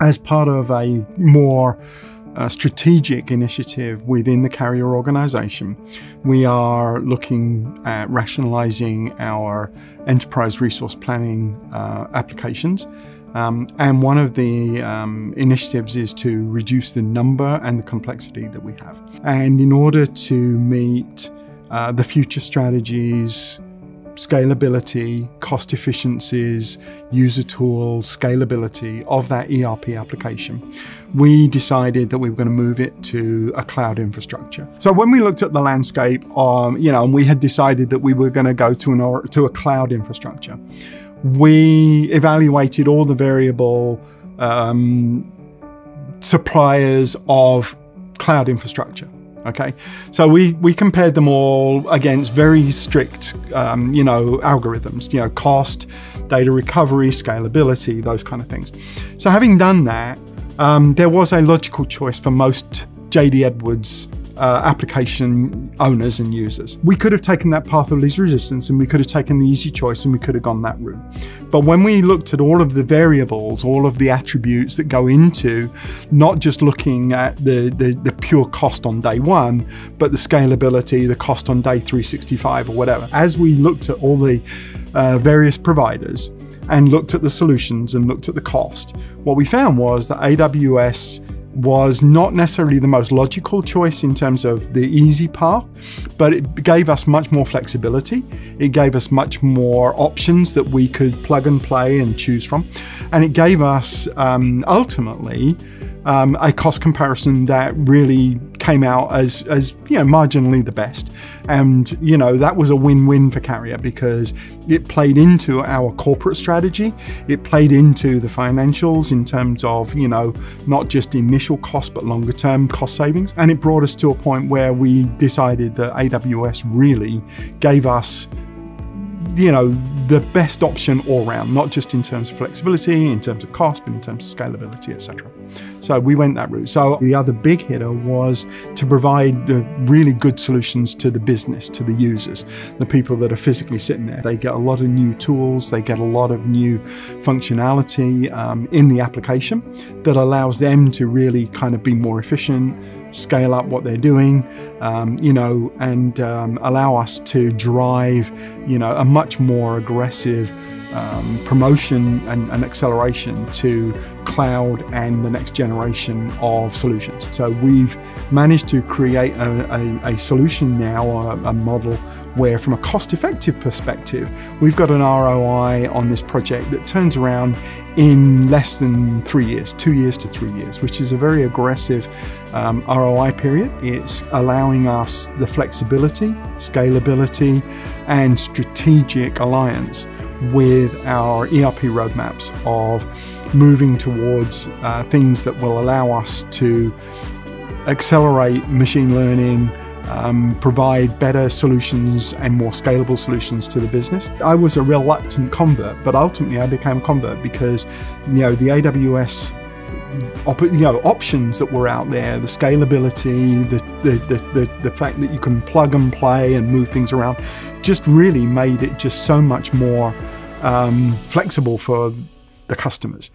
as part of a more strategic initiative within the Carrier organization. We are looking at rationalizing our enterprise resource planning applications. And one of the initiatives is to reduce the number and the complexity that we have. And in order to meet the future strategies, scalability, cost efficiencies, user tools, scalability of that ERP application, we decided that we were going to move it to a cloud infrastructure. So when we looked at the landscape, and we had decided that we were going to go to a cloud infrastructure, we evaluated all the variable suppliers of cloud infrastructure. Okay, so we compared them all against very strict, algorithms, cost, data recovery, scalability, those kind of things. So having done that, there was a logical choice for most JD Edwards application owners and users. We could have taken that path of least resistance, and we could have taken the easy choice, and we could have gone that route. But when we looked at all of the variables, all of the attributes that go into not just looking at the pure cost on day one, but the scalability, the cost on day 365 or whatever. As we looked at all the various providers and looked at the solutions and looked at the cost, what we found was that AWS was not necessarily the most logical choice in terms of the easy path, but it gave us much more flexibility. It gave us much more options that we could plug and play and choose from. And it gave us ultimately a cost comparison that really came out as marginally the best. And, that was a win-win for Carrier because it played into our corporate strategy. It played into the financials in terms of, not just initial cost, but longer term cost savings. And it brought us to a point where we decided that AWS really gave us the best option all around, not just in terms of flexibility, in terms of cost, but in terms of scalability, etc. So we went that route. So the other big hitter was to provide really good solutions to the business, to the users, the people that are physically sitting there. They get a lot of new tools, they get a lot of new functionality in the application that allows them to really kind of be more efficient, scale up what they're doing, and allow us to drive, a much more aggressive promotion and acceleration to cloud and the next generation of solutions. So we've managed to create a solution now, a model where from a cost-effective perspective, we've got an ROI on this project that turns around in less than 3 years, 2 years to 3 years, which is a very aggressive ROI period. It's allowing us the flexibility, scalability, and strategic alliance with our ERP roadmaps of moving towards things that will allow us to accelerate machine learning, provide better solutions and more scalable solutions to the business. I was a reluctant convert, but ultimately I became a convert because, the AWS options that were out there, the scalability, the fact that you can plug and play and move things around, just really made it just so much more flexible for the customers.